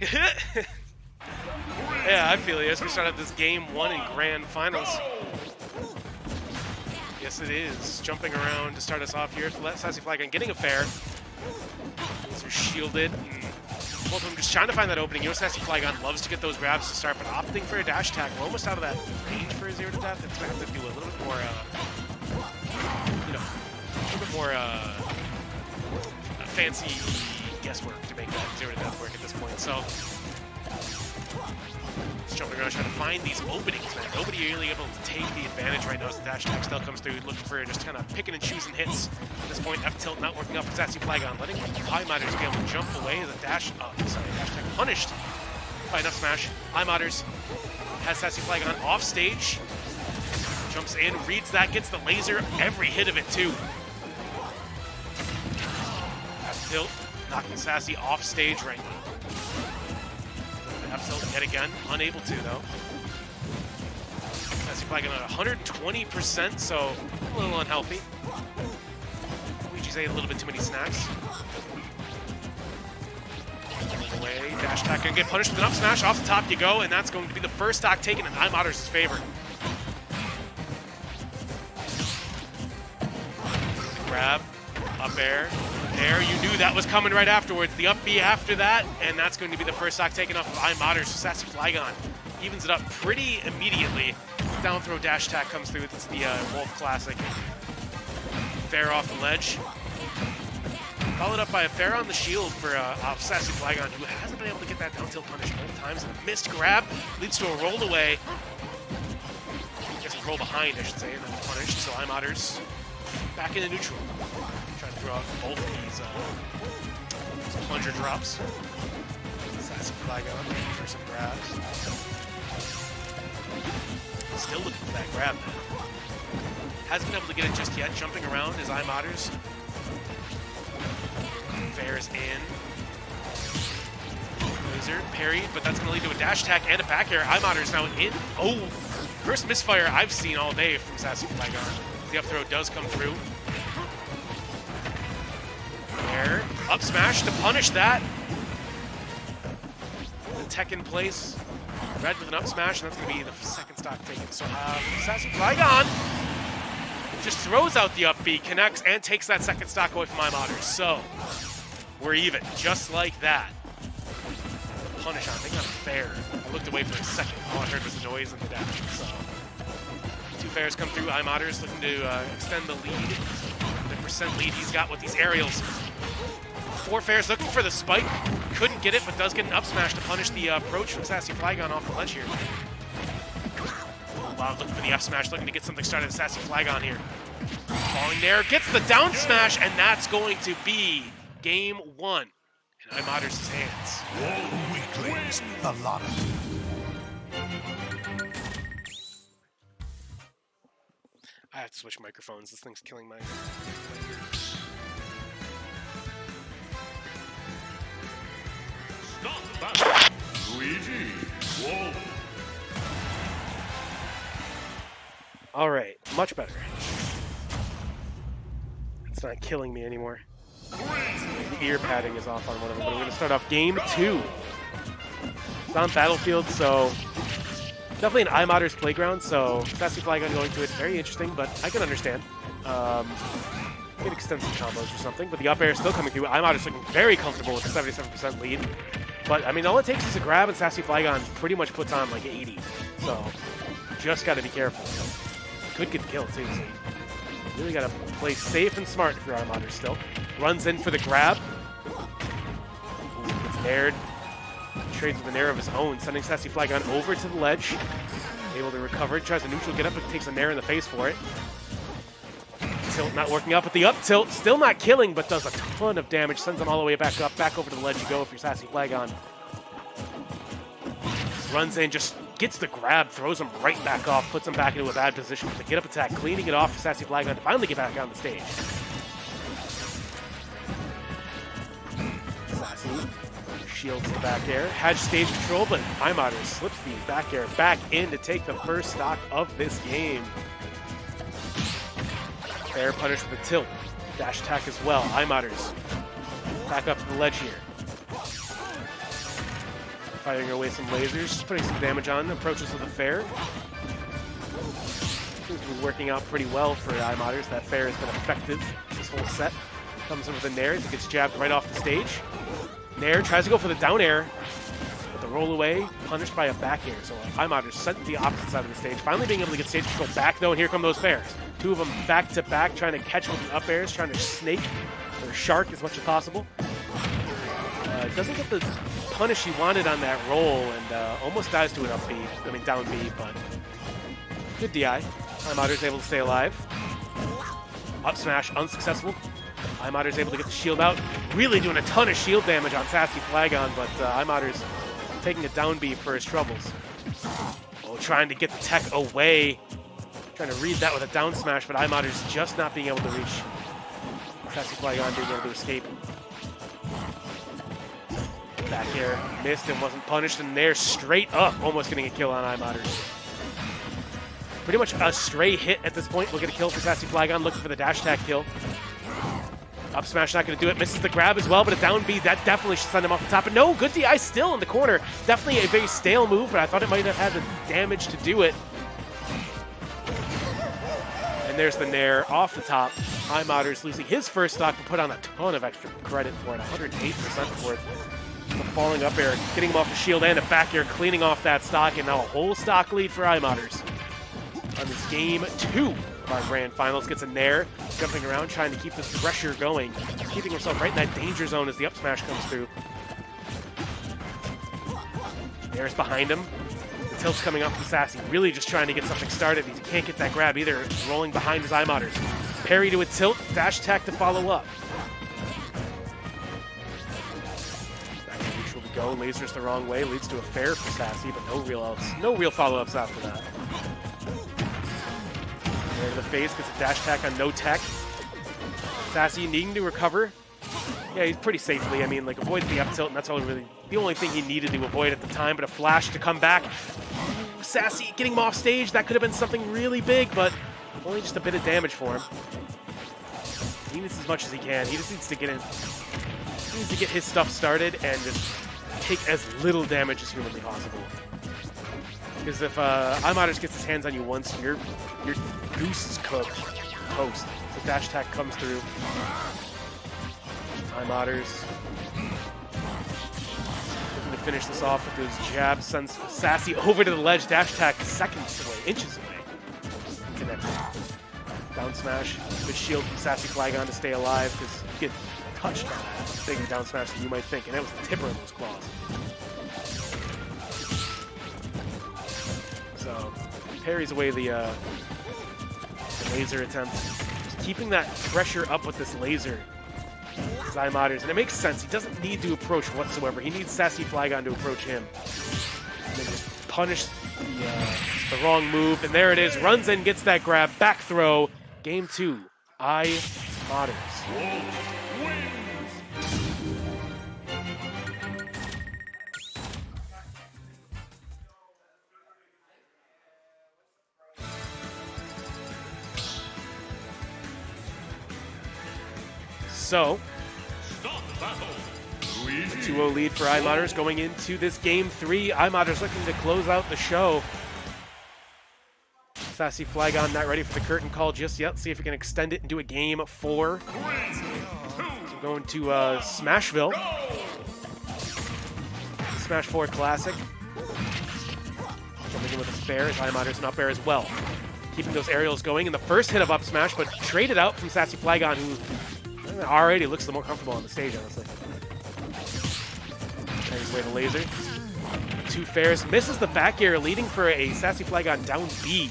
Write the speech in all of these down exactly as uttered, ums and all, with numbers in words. Yeah, I feel you. As we start out this game one in grand finals. Yes, it is. Jumping around to start us off here. SassyFlygon getting a fair. Those are shielded. And both of them just trying to find that opening. You know, SassyFlygon loves to get those grabs to start, but opting for a dash attack. We're almost out of that range for a zero to death. It's going to have to do a little bit more, uh, you know, a little bit more uh, fancy guesswork to make that zero to death work at this point. So, just jumping around trying to find these openings, man. Nobody really able to take the advantage right now as the dash attack still comes through, looking for just kind of picking and choosing hits. At this point, F tilt not working up for SassyFlygon, letting iModerzzz be able to jump away as a dash, oh, sorry, dash attack punished by enough smash. iModerzzz has SassyFlygon off stage, jumps in, reads that, gets the laser, every hit of it too. F tilt knocking Sassy off stage right now. F tilt yet again, unable to though. SassyFlygon at one hundred twenty percent, so a little unhealthy. Luigi's ate a little bit too many snacks. Away, dash attack gonna get punished with an up smash. Off the top you go, and that's going to be the first stock taken in iModerzzz' favor. Grab, up air. There, you knew that was coming right afterwards. The up B after that, and that's going to be the first stock taken off of iModerzzz. So SassyFlygon evens it up pretty immediately. Down throw dash attack comes through. It's the uh, Wolf Classic. Fair off the ledge. Followed up by a fair on the shield for uh, SassyFlygon, who hasn't been able to get that down tilt punish both times. And a missed grab leads to a roll away. I guess a roll behind, I should say, and then punished. So iModerzzz back into neutral. Throw out both of these, uh, these plunger drops. SassyFlygon looking for some grabs. Still looking for that grab now. Hasn't been able to get it just yet. Jumping around is iModerzzz. Fair's in. Laser parry, but that's going to lead to a dash attack and a back air. iModerzzz now in. Oh, first misfire I've seen all day from SassyFlygon. The up throw does come through. Up smash to punish that. The tech in place. Red with an up smash, and that's going to be the second stock taken. So uh, SassyFlygon just throws out the up B, connects, and takes that second stock away from iModerzzz. So we're even, just like that. The punish on, they got a fair. I looked away for a second. All I heard was the noise and the dash. So two fairs come through. iModerzzz looking to uh, extend the lead, the percent lead he's got with these aerials. Four fairs looking for the spike. Couldn't get it, but does get an up smash to punish the uh, approach from SassyFlygon off the ledge here. Wow, looking for the up smash, looking to get something started with SassyFlygon here. Falling there, gets the down smash, and that's going to be game one in iModerzzz' hands. Whoa, weaklings, a lot of you. I have to switch microphones. This thing's killing my ears. Luigi. Whoa. All right, much better. It's not killing me anymore. The ear padding is off on one of them, but we're gonna start off game two. It's on Battlefield, so definitely an iModerzzz playground. So SassyFlygon going to it, very interesting, but I can understand. Um, Get extensive combos or something, but the up air is still coming through. iModerzzz looking very comfortable with the seventy-seven percent lead. But, I mean, all it takes is a grab, and SassyFlygon pretty much puts on, like, eighty. So, just got to be careful. Could get killed, too. So really got to play safe and smart if you're iModerzzz still. Runs in for the grab. Ooh, gets aired. Trades with an air of his own, sending SassyFlygon over to the ledge. Able to recover. Tries a neutral get-up, but takes an air in the face for it. Tilt not working out, but the up tilt still not killing, but does a ton of damage. Sends him all the way back up, back over to the ledge you go if you're SassyFlygon. Runs in, just gets the grab, throws him right back off, puts him back into a bad position with the get-up attack, cleaning it off for SassyFlygon to finally get back on the stage. Sassy shields the back air, had stage control, but iModerzzz slips the back air back in to take the first stock of this game. Fair punish with the tilt. Dash attack as well. iModerzzz back up to the ledge here. firing away some lasers. She's putting some damage on, approaches with a fair. Seems to be working out pretty well for iModerzzz. That fair has been effective this whole set. Comes in with a Nair, it gets jabbed right off the stage. Nair tries to go for the down air, but the roll away, punished by a back air. So iModerzzz sent the opposite side of the stage. Finally being able to get stage control back though, and here come those fairs. Two of them back to back, trying to catch with the up airs, trying to snake or shark as much as possible. Uh, doesn't get the punish he wanted on that roll, and uh, almost dies to an up B, I mean down B, but good D I. iModerzzz able to stay alive. Up smash unsuccessful. iModerzzz able to get the shield out, really doing a ton of shield damage on SassyFlygon, but uh, iModerzzz taking a down B for his troubles. Oh, trying to get the tech away, trying to read that with a down smash, but iModerzzz just not being able to reach SassyFlygon, being able to escape. Back air missed and wasn't punished, and there straight up, almost getting a kill on iModerzzz. Pretty much a stray hit at this point. We'll get a kill for SassyFlygon, looking for the dash attack kill. Up smash not going to do it. Misses the grab as well, but a down B, that definitely should send him off the top. And no, good D I still in the corner. Definitely a very stale move, but I thought it might have had the damage to do it. And there's the Nair off the top. iModerzzz losing his first stock, but put on a ton of extra credit for it, one hundred eight percent for it. The falling up air, getting him off the shield and a back air, cleaning off that stock, and now a whole stock lead for iModerzzz. On this game two of our grand finals, gets a Nair, jumping around, trying to keep this pressure going, keeping himself right in that danger zone as the up smash comes through. Nair's behind him. The tilt's coming up from Sassy, really just trying to get something started. He can't get that grab either, rolling behind his iModerzzz. Parry to a tilt, dash attack to follow up. Back to neutral to go, lasers the wrong way, leads to a fair for Sassy, but no real else, no real follow-ups after that. Nair to the face, gets a dash attack on no tech. Sassy needing to recover. Yeah, he's pretty safely. I mean, like, avoids the up tilt, and that's all really the only thing he needed to avoid at the time, but a flash to come back. Sassy getting him off stage. That could have been something really big, but only just a bit of damage for him. He needs as much as he can. He just needs to get in. He needs to get his stuff started and just take as little damage as humanly possible. Because if uh, iModerzzz gets his hands on you once, your your goose is cooked. Post. So dash attack comes through. iModerzzz looking to finish this off with those jabs. Sends Sassy over to the ledge. Dash attack seconds away, inches away. Connected. Down smash. Good shield from SassyFlygon to stay alive because you get touched by that bigger down smash than you might think, and that was the tipper of those claws. So parries away the, uh, the laser attempt. Just keeping that pressure up with this laser. iModerzzz, and it makes sense. He doesn't need to approach whatsoever. He needs SassyFlygon to approach him. And then just punish the, uh, the wrong move. And there it is. Runs in, gets that grab. Back throw. Game two. iModerzzz. So, two zero lead for iModerzzz going into this game three. iModerzzz looking to close out the show. SassyFlygon not ready for the curtain call just yet. See if we can extend it and do a game four. Three, two, so going to uh, Smashville. Smash four Classic. Jumping in with a spare as iModerzzz and up air as well. Keeping those aerials going in the first hit of up smash, but traded out from SassyFlygon, who already looks the more comfortable on the stage, honestly. There's way the laser. Two fairs. Misses the back air, leading for a SassyFlygon down B.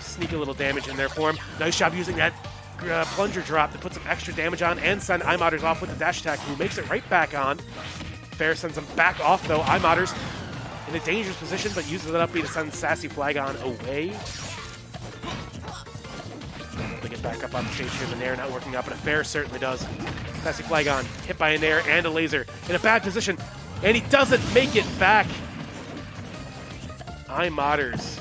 Sneak a little damage in there for him. Nice job using that uh, plunger drop to put some extra damage on and send iModerzzz off with the dash attack, who makes it right back on. Fair sends him back off, though. iModerzzz in a dangerous position, but uses that up B to send SassyFlygon away. Get back up on the stage here. The Nair not working out, but a fair certainly does. SassyFlygon hit by a Nair and a laser in a bad position, and he doesn't make it back. iModerzzz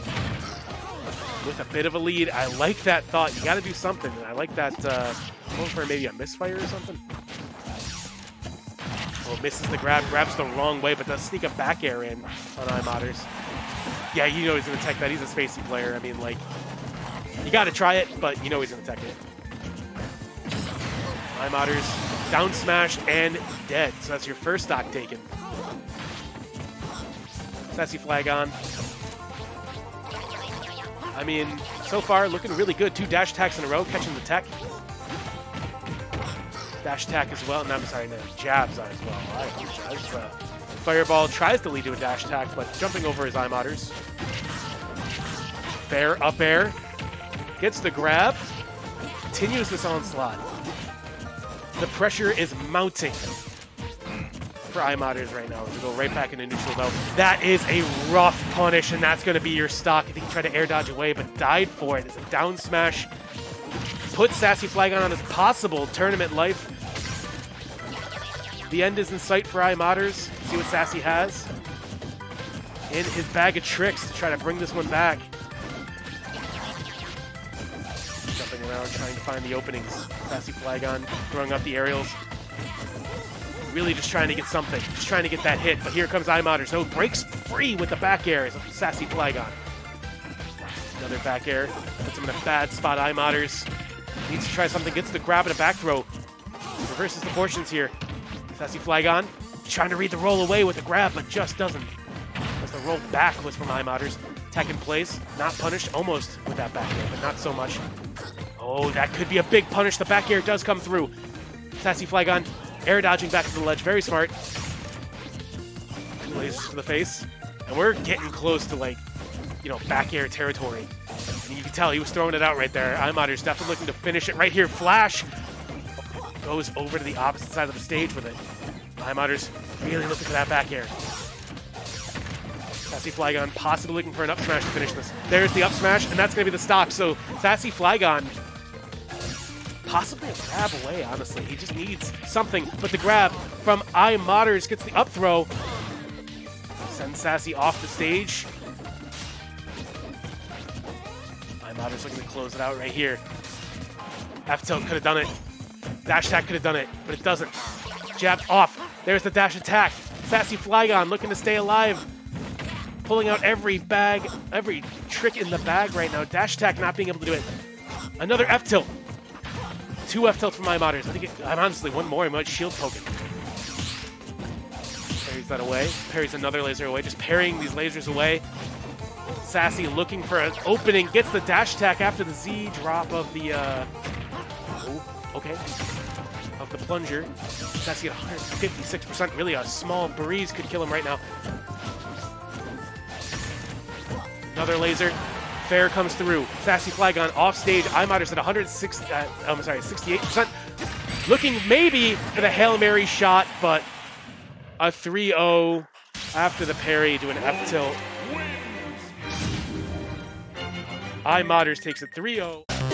with a bit of a lead. I like that thought. You got to do something. I like that. Uh, going for maybe a misfire or something. Well, misses the grab, grabs the wrong way, but does sneak a back air in on iModerzzz. Yeah, you know he's going to tech that. He's a spacey player. I mean, like, you got to try it, but you know he's going to tech it. iModerzzz down smash and dead. So that's your first stock taken. SassyFlygon. I mean, so far looking really good. Two dash attacks in a row, catching the tech. Dash attack as well. No, I'm sorry, no, jabs on as well. I apologize. Uh, Fireball tries to lead to a dash attack, but jumping over his iModerzzz. Fair up air. Gets the grab. Continues this onslaught. The pressure is mounting for iModerzzz right now. We go right back into neutral though. That is a rough punish, and that's going to be your stock. I think he tried to air dodge away, but died for it. It's a down smash. Put SassyFlygon on his possible tournament life. The end is in sight for iModerzzz. See what Sassy has in his bag of tricks to try to bring this one back. Jumping around, trying to find the openings. SassyFlygon throwing up the aerials. Really just trying to get something. Just trying to get that hit. But here comes iModerzzz. Oh, breaks free with the back airs of SassyFlygon. Another back air. Puts him in a bad spot. iModerzzz needs to try something. Gets the grab and a back throw. Reverses the portions here. SassyFlygon trying to read the roll away with a grab, but just doesn't. As the roll back was from iModerzzz. Tech in place. Not punished. Almost with that back air, but not so much. Oh, that could be a big punish. The back air does come through. SassyFlygon air dodging back to the ledge. Very smart. Lasers to the face. And we're getting close to, like, you know, back air territory. And you can tell he was throwing it out right there. iModerzzz definitely looking to finish it right here. Flash goes over to the opposite side of the stage with it. iModerzzz really looking for that back air. SassyFlygon possibly looking for an up smash to finish this. There's the up smash, and that's going to be the stock. So SassyFlygon possibly a grab away, honestly. He just needs something. But the grab from iModerzzz gets the up throw. Sends Sassy off the stage. iModerzzz looking to close it out right here. F-tilt could have done it. Dash attack could have done it, but it doesn't. Jab off. There's the dash attack. SassyFlygon looking to stay alive. Pulling out every bag, every trick in the bag right now. Dash attack not being able to do it. Another F-tilt. Two F-tilts from iModerzzz. I think it, I'm honestly one more. He might shield poke it. Parries that away. Parries another laser away. Just parrying these lasers away. Sassy looking for an opening. Gets the dash attack after the Z drop of the... Uh, oh, okay. Of the plunger. Sassy at one fifty-six percent. Really a small breeze could kill him right now. Another laser. Fair comes through. SassyFlygon off stage. iModerzzz at one hundred six. Uh, I'm sorry, sixty-eight percent. Looking maybe at a Hail Mary shot, but a three oh after the parry to an F tilt. iModerzzz takes a three oh.